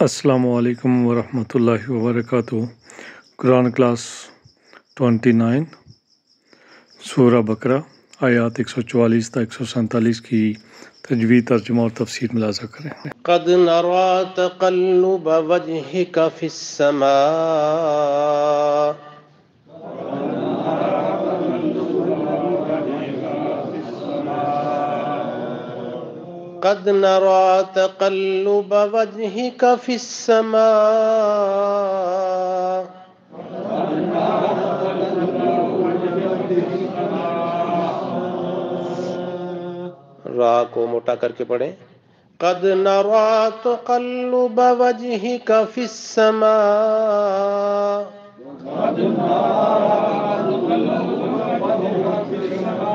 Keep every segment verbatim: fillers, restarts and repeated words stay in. Assalamualaikum warahmatullahi wabarakatuh. Quran class twenty-nine, Surah Baqarah, آیات one forty-four تا one forty-seven کی تجوید ترجمہ اور تفسیر ملاحظہ کریں. قد نرى تقلب وجهك في السماء قد نرى تقلب وجهك في السماء را کو موٹا کر کے پڑھیں. قد نرى تقلب وجهك في السماء قد نرى تقلب وجهك في السماء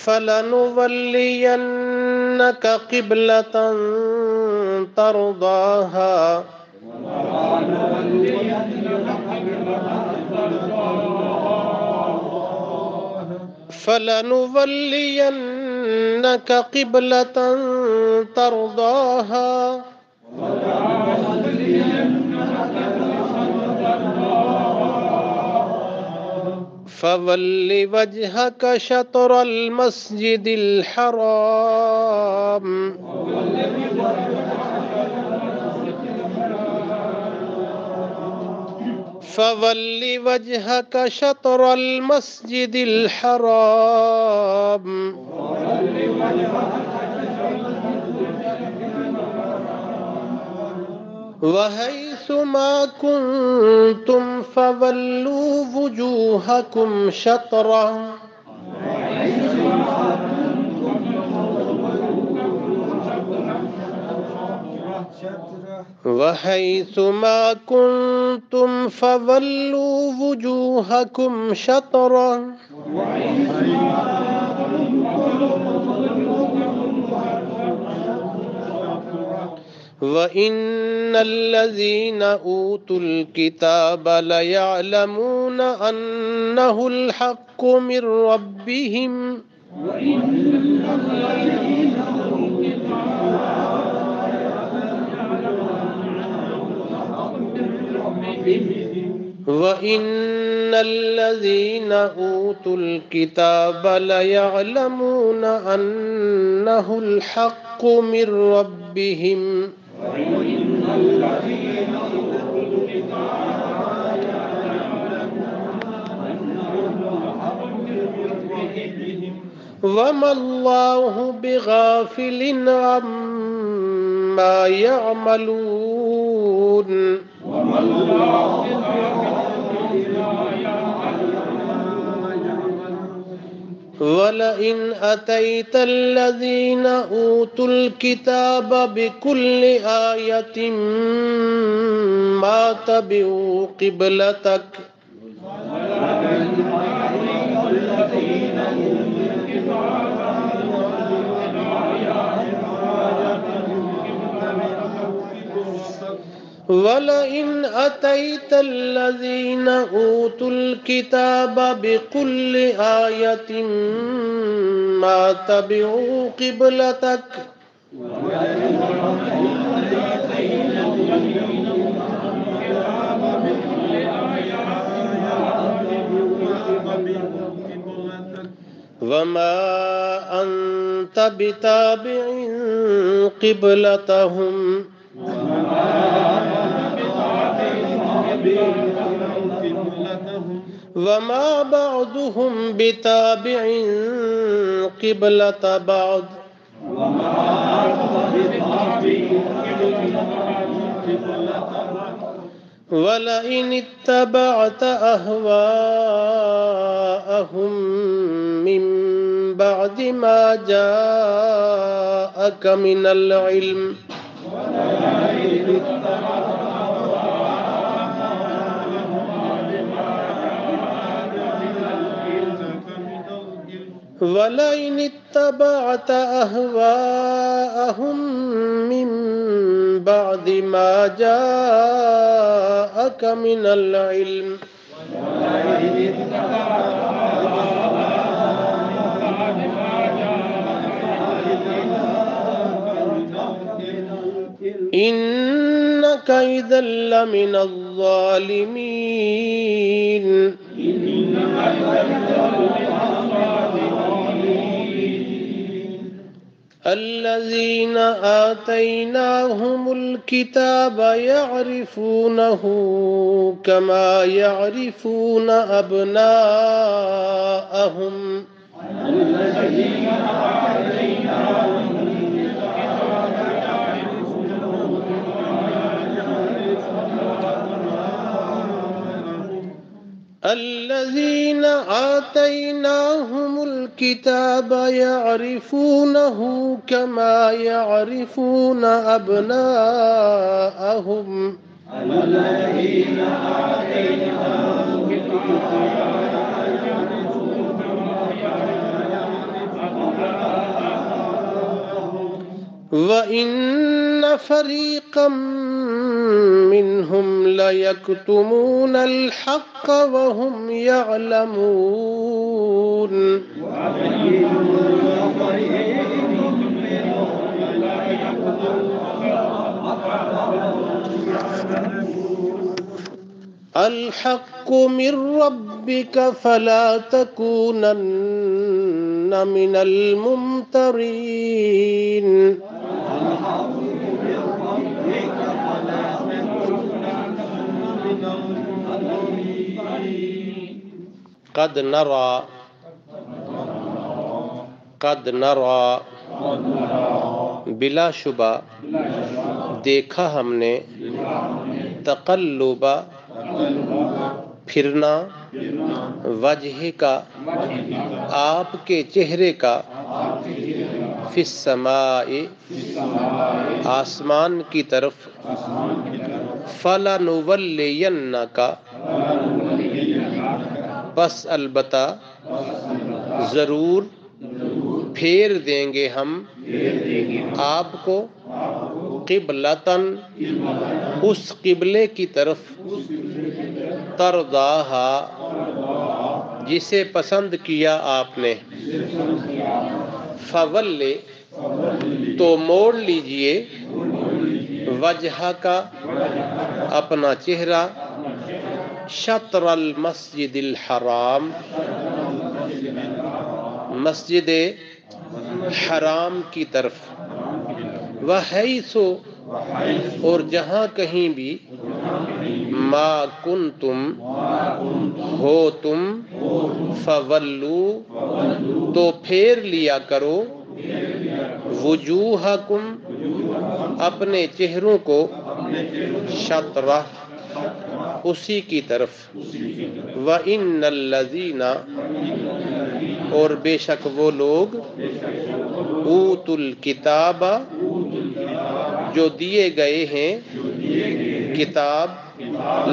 فلنولينك قبلة ترضاها فلنولينك قبلة ترضاها فول وجهك شطر المسجد الحرام فَوَلِّ وَجْهَكَ شَطْرَ الْمَسْجِدِ الْحَرَامِ وَحَيْثُمَا كُنْتُمْ فَوَلُّوا وُجُوهَكُمْ شَطْرَهُ وحيثما كنتم فولوا وجوهكم شطرا وإن الذين أوتوا الكتاب ليعلمون أنه الحق من ربهم وَإِنَّ الَّذِينَ أُوتُوا الْكِتَابَ لَيَعْلَمُونَ أَنَّهُ الْحَقُّ مِنْ رَبِّهِمْ وَمَا اللَّهُ بِغَافِلٍ عَمَّا يَعْمَلُونَ وَلَئِنْ أَتَيْتَ الَّذِينَ أُوتُوا الْكِتَابَ بِكُلِّ آيَةٍ مَا تَبِعُوا قِبْلَتَكَ وَلَئِنْ أَتَيْتَ الَّذِينَ أُوتُوا الْكِتَابَ بِكُلِّ آيَةٍ مَا تَبِعُوا قِبْلَتَكَ وَمَا أَنْتَ بِتَابِعٍ قِبْلَتَهُمْ وما بعضهم بتابع قبلة بعض ولئن اتبعت أهواءهم من بعد ما جاءك من العلم وَلَئِنِ اتَّبَعْتَ أَهْوَاءَهُمْ مِنْ بَعْدِ مَا جَاءَكَ مِنَ الْعِلْمِ إنك إذا لمن الظالمين. الذين آتيناهم الكتاب يعرفونه كما يعرفون أبناءهم. الذين آتيناهم الكتاب يعرفونه كما يعرفون أبناءهم. الذين آتيناهم الكتاب يعرفونه كما يعرفون أبناءهم. الذين آتيناهم الكتاب وَإِنَّ فَرِيقًا مِّنْهُمْ لَيَكْتُمُونَ الْحَقَّ وَهُمْ يَعْلَمُونَ. الْحَقُّ مِنْ رَبِّكَ فَلَا تَكُونَنَّ مِنَ الْمُمْتَرِينَ. قد نرى قد نرى بلا شبہ دیکھا ہم نے تقلب پھرنا وجہ کا آپ کے چہرے کا فی السماء آسمان کی طرف. فَلَنُوَلِّيَنَّكَ بس البتہ ضرور پھیر دیں گے ہم آپ کو قبلتاً اس قبلے کی طرف ترضاہا جسے پسند کیا آپ نے. فَوَلِّ تو موڑ لیجئے وجہ کا اپنا چہرہ شطر المسجد الحرام مسجد حرام کی طرف. وحیث اور جہاں کہیں بھی ما کنتم ہو تم فولو تو پھیر لیا کرو وجوہکم اپنے چہروں کو شطرہ اسی کی طرف. وَإِنَّ الَّذِينَ اور بے شک وہ لوگ اُوتُوا الْكِتَابَ جو دیے گئے ہیں کتاب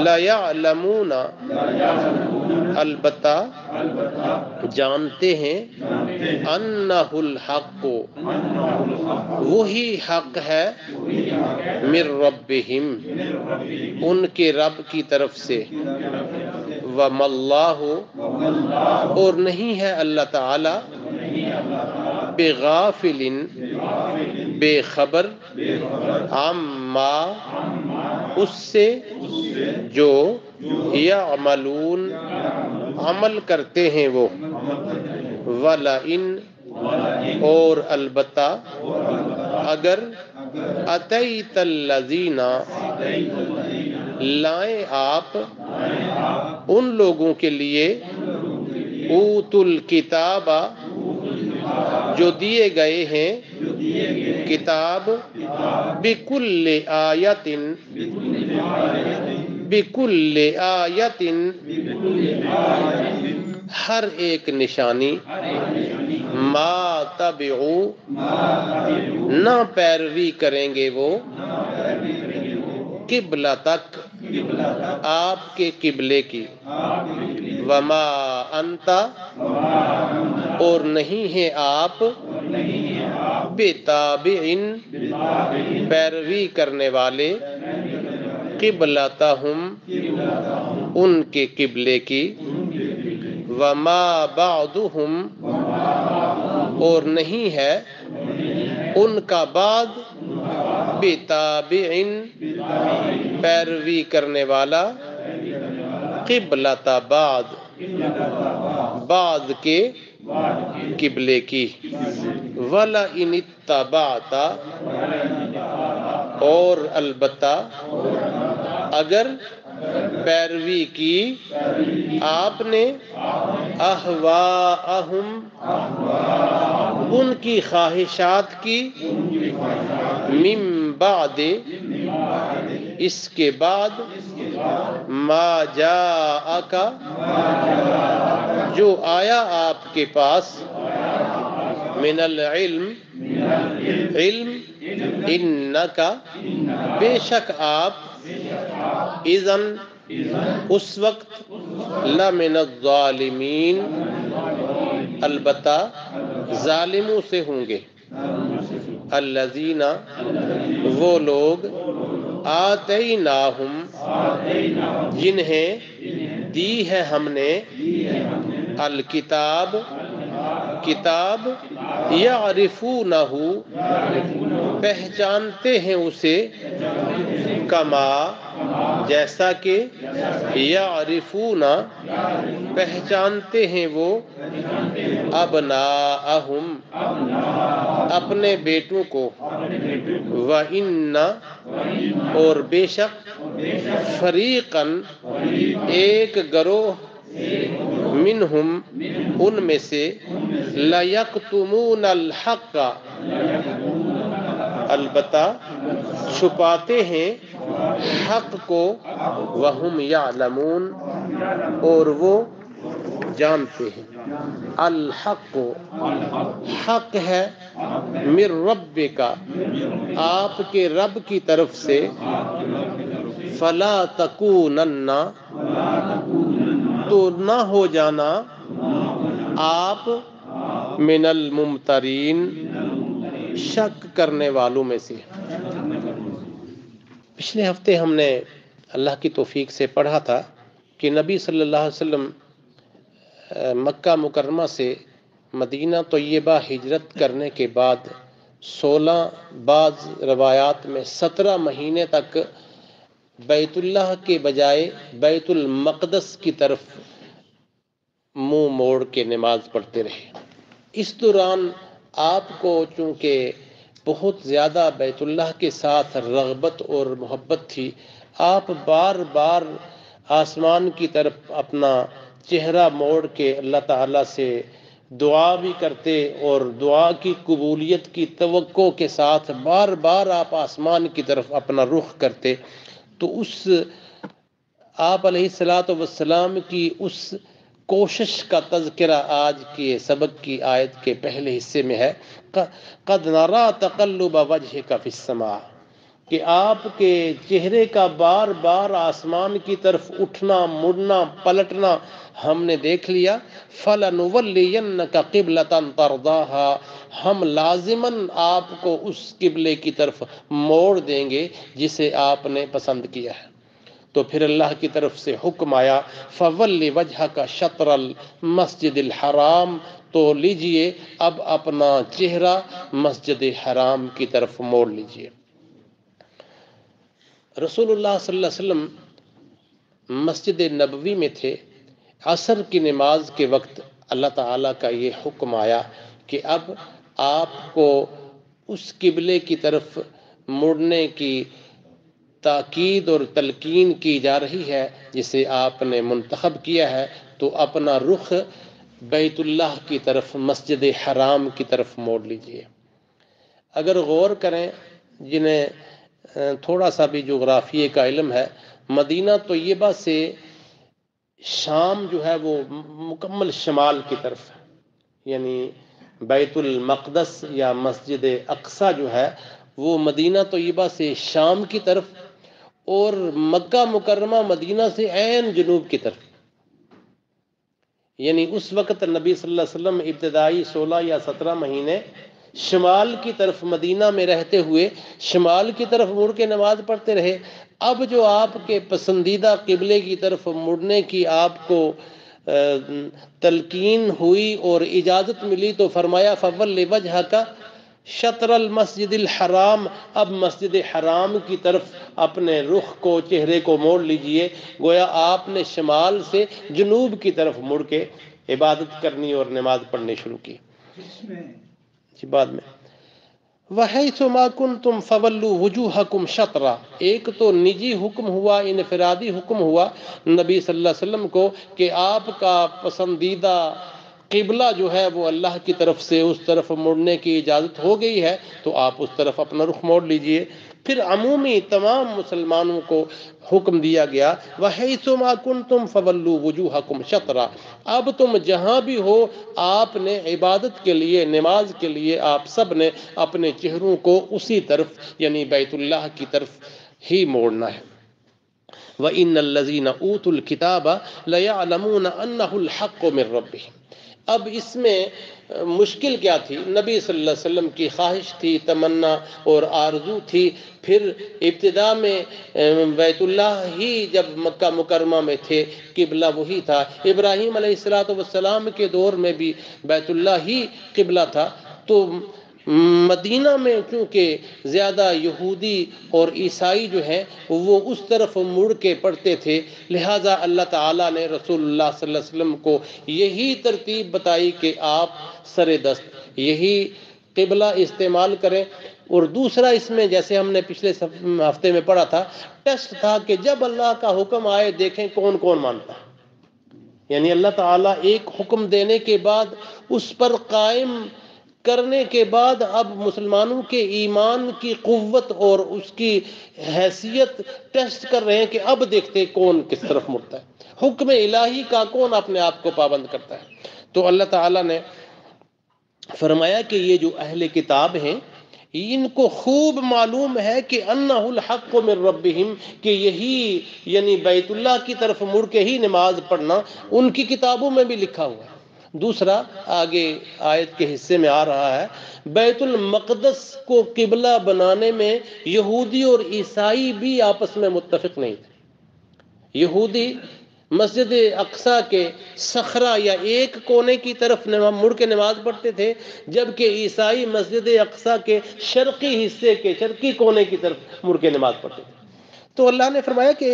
لَيَعْلَمُونَ البتہ جانتے ہیں أَنَّهُ الْحَقُّ وہی حق ہے مِن رَبِّهِمْ ان کے رب کی طرف سے. وَمَا اللَّهُ اور نہیں ہے اللہ تعالی بِغَافِلٍ بے خبر عَمَّا اس سے جو يَعْمَلُونَ عمل کرتے ہیں وہ. وَلَئِنْ اور البتہ اگر أَتَيْتَ الَّذِينَ لائیں آپ ان لوگوں کے لیے اُوتُوا الْكِتَابَ جو دیے گئے ہیں کتاب بِكُلِّ آیَةٍ بِكُلِّ آیَةٍ ہر ایک نشانی ما تبعو نہ پیروی کریں گے وہ قبلہ تک آپ کے قبلے کی. وما انتا اور نہیں ہیں آپ بتابعین پیروی کرنے والے قبلتہم ان کے قبلے کی. وَمَا بَعْضُهُمْ اور نہیں ہے ان کا بعد بتابعن پیروی کرنے والا قبلۃ بعد بعد کے قبلے کی وَلَئِنِ اتَّبَعْتَ اور البتہ اگر پیروی کی آپ نے اہواءہم ان کی خواہشات کی من بعد اس کے بعد ما جاءکا جو آیا آپ کے پاس من العلم علم انکا بے شک آپ اذن اس وقت لمن الظالمین البتہ ظالموں سے ہوں گے الذین وہ لوگ آتیناہم جنہیں دی ہے ہم نے الکتاب کتاب یعرفونہو پہچانتے ہیں اسے کما جیسا کہ یعرفون پہچانتے ہیں وہ ابناءہم اپنے بیٹوں کو وَإِنَّ اور بے شک فَرِيقًا ایک گروہ منہم ان میں سے لَيَقْتُمُونَ الْحَقَّ البتہ چھپاتے ہیں حق کو وَهُمْ يَعْلَمُونَ اور وہ جانتے ہیں الحق حق ہے من ربک آپ کے رب کی طرف سے فَلَا تَكُونَنَّ تو نہ ہو جانا آپ من الممترین شک کرنے والوں میں سے۔ پچھلے ہفتے ہم نے اللہ کی توفیق سے پڑھا تھا کہ نبی صلی اللہ علیہ وسلم مکہ مکرمہ سے مدینہ طیبہ ہجرت کرنے کے بعد سولہ بعض روایات میں سترہ مہینے تک بیت اللہ کے بجائے بیت المقدس کی طرف منہ موڑ کے نماز پڑھتے رہے۔ اس دوران آپ کو چونکہ بہت زیادہ بیت اللہ کے ساتھ رغبت اور محبت تھی، آپ بار بار آسمان کی طرف اپنا چہرہ موڑ کے اللہ تعالیٰ سے دعا بھی کرتے اور دعا کی قبولیت کی توقع کے ساتھ بار بار آپ آسمان کی طرف اپنا رخ کرتے۔ تو اس آپ علیہ السلام کی اس کوشش کا تذکرہ آج کے سبق کی آیت کے پہلے حصے میں ہے۔ قَدْ نَرَا تَقَلُّبَ وَجْهِكَ فِي السَّمَاءِ کہ آپ کے چہرے کا بار بار آسمان کی طرف اٹھنا مڑنا پلٹنا ہم نے دیکھ لیا۔ فَلَنُوَلِّيَنَّكَ قِبْلَةً تَرْضَاهَا ہم لازماً آپ کو اس قبلے کی طرف موڑ دیں گے جسے آپ نے پسند کیا ہے۔ تو پھر اللہ کی طرف سے حکم آیا فَوَلِّ وَجْهَكَ شَطْرَ الْمَسْجِدِ الْحَرَامِ تو لیجئے اب اپنا چہرہ مسجد حرام کی طرف موڑ لیجئے۔ رسول اللہ صلی اللہ علیہ وسلم مسجد نبوی میں تھے۔ عصر کی نماز کے وقت اللہ تعالیٰ کا یہ حکم آیا کہ اب آپ کو اس قبلے کی طرف مڑنے کی تاکید اور تلقین کی جا رہی ہے جسے آپ نے منتخب کیا ہے۔ تو اپنا رخ بیت اللہ کی طرف مسجد حرام کی طرف موڑ لیجئے۔ اگر غور کریں جنہیں تھوڑا سا بھی جغرافیے کا علم ہے، مدینہ طیبہ سے شام جو ہے وہ مکمل شمال کی طرف ہے، یعنی بیت المقدس یا مسجد اقصیٰ جو ہے وہ مدینہ طیبہ سے شام کی طرف اور مکہ مکرمہ مدینہ سے عین جنوب کی طرف۔ یعنی اس وقت نبی صلی اللہ علیہ وسلم ابتدائی سولہ یا سترہ مہینے شمال کی طرف مدینہ میں رہتے ہوئے شمال کی طرف مڑ کے نماز پڑھتے رہے۔ اب جو آپ کے پسندیدہ قبلے کی طرف مڑنے کی آپ کو تلقین ہوئی اور اجازت ملی تو فرمایا فَوَلِّ وَجْهَكَ شطر المسجد الحرام، اب مسجد حرام کی طرف اپنے رخ کو چہرے کو موڑ لیجئے، گویا آپ نے شمال سے جنوب کی طرف مڑ کے عبادت کرنی اور نماز پڑھنے شروع کی۔ بعد میں وَحَيْثُ مَا كُنْتُمْ فَوَلُّوا وُجُوهَكُمْ شَطْرًا، ایک تو نجی حکم ہوا، انفرادی حکم ہوا نبی صلی اللہ علیہ وسلم کو کہ آپ کا پسندیدہ قبلہ جو ہے وہ اللہ کی طرف سے اس طرف مڑنے کی اجازت ہو گئی ہے، تو آپ اس طرف اپنا رخ موڑ لیجئے۔ پھر عمومی تمام مسلمانوں کو حکم دیا گیا وَحَيْثُ مَا كُنْتُمْ فَوَلُّوا وُجُوهَكُمْ شَطْرًا، اب تم جہاں بھی ہو آپ نے عبادت کے لیے نماز کے لیے آپ سب نے اپنے چہروں کو اسی طرف یعنی بیت اللہ کی طرف ہی موڑنا ہے۔ وَإِنَّ الَّذِينَ أُوتُوا الْكِتَابَ لَيَعْلَمُونَ أَنَّهُ الْحَقُّ مِنْ رَبِّهِمْ۔ اب اس میں مشکل کیا تھی؟ نبی صلی اللہ علیہ وسلم کی خواہش تھی، تمنا اور آرزو تھی۔ پھر ابتدا میں بیت اللہ ہی جب مکہ مکرمہ میں تھے قبلہ وہی تھا، ابراہیم علیہ السلام کے دور میں بھی بیت اللہ ہی قبلہ تھا۔ تو مدینہ میں چونکہ زیادہ یہودی اور عیسائی جو ہیں وہ اس طرف مڑ کے پڑھتے تھے، لہٰذا اللہ تعالیٰ نے رسول اللہ صلی اللہ علیہ وسلم کو یہی ترتیب بتائی کہ آپ سر دست یہی قبلہ استعمال کریں۔ اور دوسرا اس میں جیسے ہم نے پچھلے ہفتے میں پڑھا تھا ٹیسٹ تھا کہ جب اللہ کا حکم آئے دیکھیں کون کون مانتا ہے، یعنی اللہ تعالیٰ ایک حکم دینے کے بعد اس پر قائم کرنے کے بعد اب مسلمانوں کے ایمان کی قوت اور اس کی حیثیت ٹیسٹ کر رہے ہیں کہ اب دیکھتے کون کس طرف مڑتا ہے، حکم الہی کا کون اپنے آپ کو پابند کرتا ہے۔ تو اللہ تعالیٰ نے فرمایا کہ یہ جو اہل کتاب ہیں ان کو خوب معلوم ہے کہ انہ الحق من ربہم، کہ یہی یعنی بیت اللہ کی طرف مڑ کے ہی نماز پڑھنا ان کی کتابوں میں بھی لکھا ہوا ہے۔ دوسرا آگے آیت کے حصے میں آ رہا ہے بیت المقدس کو قبلہ بنانے میں یہودی اور عیسائی بھی آپس میں متفق نہیں تھے۔ یہودی مسجد اقصیٰ کے صخرہ یا ایک کونے کی طرف مڑ کے نماز پڑھتے تھے، جبکہ عیسائی مسجد اقصیٰ کے شرقی حصے کے شرقی کونے کی طرف مڑ کے نماز پڑھتے تھے۔ تو اللہ نے فرمایا کہ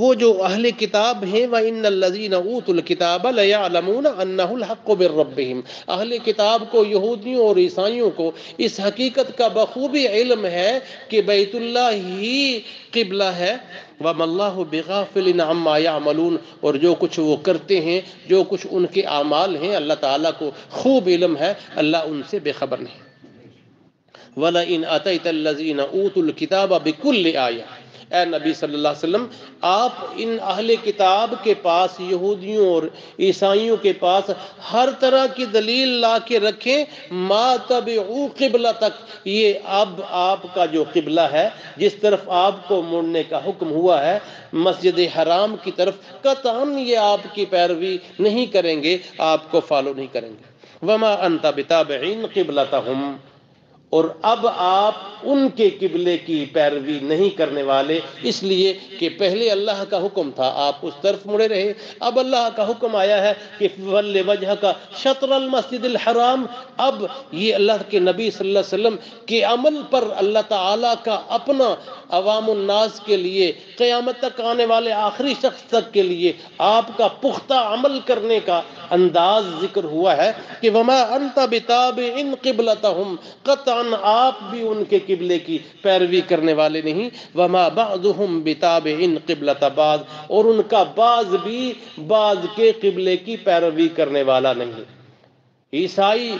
وہ جو اہل کتاب ہیں وَإِنَّ الَّذِينَ أُوتُوا الْكِتَابَ لَيَعْلَمُونَ أَنَّهُ الْحَقُّ مِنْ رَبِّهِمْ، اہل کتاب کو یہودیوں اور عیسائیوں کو اس حقیقت کا بخوبی علم ہے کہ بیت اللہ ہی قبلہ ہے۔ وَمَا اللَّهُ بِغَافِلٍ عَمَّا يَعْمَلُونَ، اور جو کچھ وہ کرتے ہیں جو کچھ ان کے اعمال ہیں اللہ تعالیٰ کو خوب علم ہے، اللہ ان سے بے خبر نہیں۔ وَلَئِنْ أَتَيْتَ الَّذِينَ أُوتُوا الْكِتَابَ بِكُلِّ آيَةٍ، اے نبی صلی اللہ علیہ وسلم آپ ان اہل کتاب کے پاس یہودیوں اور عیسائیوں کے پاس ہر طرح کی دلیل لا کے رکھیں، مَا تَبِعُوا قِبْلَ تَک، یہ اب آپ کا جو قبلہ ہے جس طرف آپ کو مڑنے کا حکم ہوا ہے مسجد حرام کی طرف قطعاً یہ آپ کی پیروی نہیں کریں گے، آپ کو فالو نہیں کریں گے۔ وَمَا أَنْتَ بِتَابِعِينَ قِبْلَتَهُمْ، اور اب آپ ان کے قبلے کی پیروی نہیں کرنے والے، اس لیے کہ پہلے اللہ کا حکم تھا آپ اس طرف مڑے رہے، اب اللہ کا حکم آیا ہے کہ فَوَلِّ وَجْهَكَ شَطْرَ الْمَسْجِدِ الْحَرَامِ۔ اب یہ اللہ کے نبی صلی اللہ علیہ وسلم کے عمل پر اللہ تعالیٰ کا اپنا عوام الناس کے لیے قیامت تک آنے والے آخری شخص تک کے لیے آپ کا پختہ عمل کرنے کا انداز ذکر ہوا ہے کہ وَمَا أَنْتَ بِتَابِعٍ قِبْلَتَهُمْ، قطعاً آپ بھی ان کے قبلے کی پیروی کرنے والے نہیں۔ وَمَا بَعْضُهُمْ بِتَابِعٍ قِبْلَةَ بَعْضٍ، اور ان کا بعض بھی بعض کے قبلے کی پیروی کرنے والا نہیں۔ عیسائی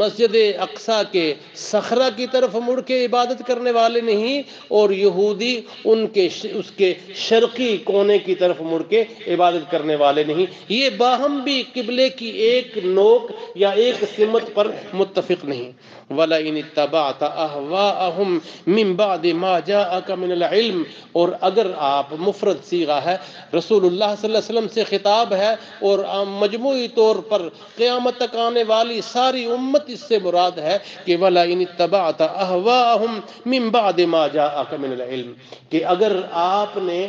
مسجد اقصیٰ کے صخرہ کی طرف مڑ کے عبادت کرنے والے نہیں، اور یہودی اس کے شرقی کونے کی طرف مڑ کے عبادت کرنے والے نہیں، یہ باہم بھی قبلے کی ایک نوک یا ایک سمت پر متفق نہیں۔ وَلَئِنِ اتَّبَعْتَ أَهْوَاءَهُمْ مِنْ بَعْدِ مَا جَاءَكَ مِنَ الْعِلْمِ، اور اگر آپ مفرد صیغہ ہے رسول اللہ صلی اللہ علیہ وسلم سے خطاب ہے اور مجموعی طور پر قیامت تک آنے والی ساری امت उम्मत इससे मुराद है कि वला इन तबाअत अहवाहुम मिन बाद मा जाअक मिनल इल्म, कि अगर आपने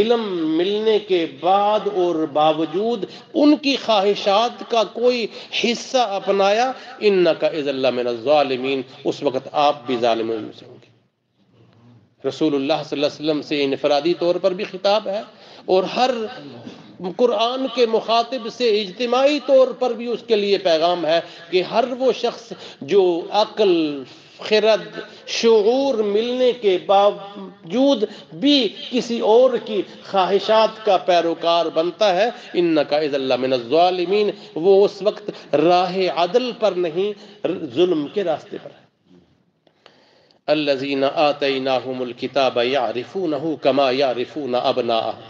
इल्म मिलने के बाद और बावजूद उनकी ख्वाहिशात का कोई हिस्सा अपनाया, इन्नका इज़ल्ला मिनज़ ज़ालिमीन, उस वक्त आप भी ज़ालिमों में से होंगे। रसूलुल्लाह सल्लल्लाहु अलैहि वसल्लम से इनफरादी तौर पर भी खिताब है और हर कुरान के मुखातिब से इज्तिमाई तौर पर भी उसके लिए पैगाम है कि हर वो शख्स जो अक्ल, खिरद, शऊर मिलने के बावजूद भी किसी और की ख्वाहिशात का पैरोकार बनता है, इन्नका इज़ल्ला मिनज़ ज़ालिमीन, वो उस वक्त राह अदल पर नहीं, जुल्म के रास्ते पर है। अल्लज़ीना आतैनाहुमुल किताब यारिफूनहु कमा यारिफून अबनाअहुम,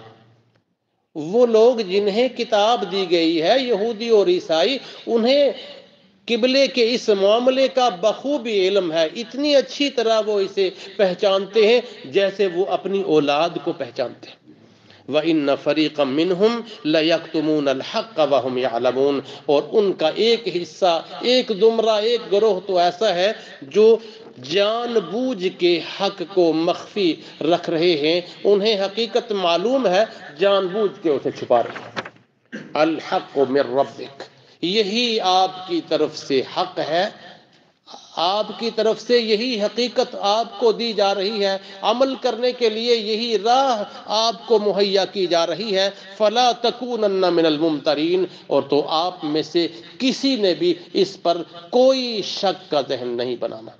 वो लोग जिन्हें किताब दी गई है, यहूदी और ईसाई, उन्हें किबले के इस मामले का बखूबी इल्म है, इतनी अच्छी तरह वो इसे पहचानते हैं जैसे वो अपनी औलाद को पहचानते हैं। व इन्न फरीक़म मिनहुम लयक्तमून अलहक़ व हुम यअलमून, और उनका एक हिस्सा, एक जुमरा, एक गिरोह तो ऐसा है जो जानबूझ के हक को मख्फी रख रहे हैं, उन्हें हकीकत मालूम है, जानबूझ के उसे छुपा रहे हैं। अलहक़ मिन रब्बिक, यही आपकी तरफ से हक है, आपकी तरफ से यही हकीकत आपको दी जा रही है, अमल करने के लिए यही राह आपको मुहैया की जा रही है। फला तकूनन्ना मिनल मुमतरीन, और तो आप में से किसी ने भी इस पर कोई शक का जहन नहीं बनाना।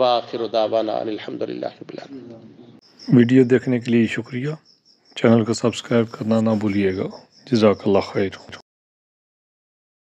वाखिरु दावाना अल्हम्दुलिल्लाहि रब्बिल आलमीन। वीडियो देखने के लिए शुक्रिया, चैनल को सब्सक्राइब करना ना भूलिएगा। जज़ाकल्लाह खैर।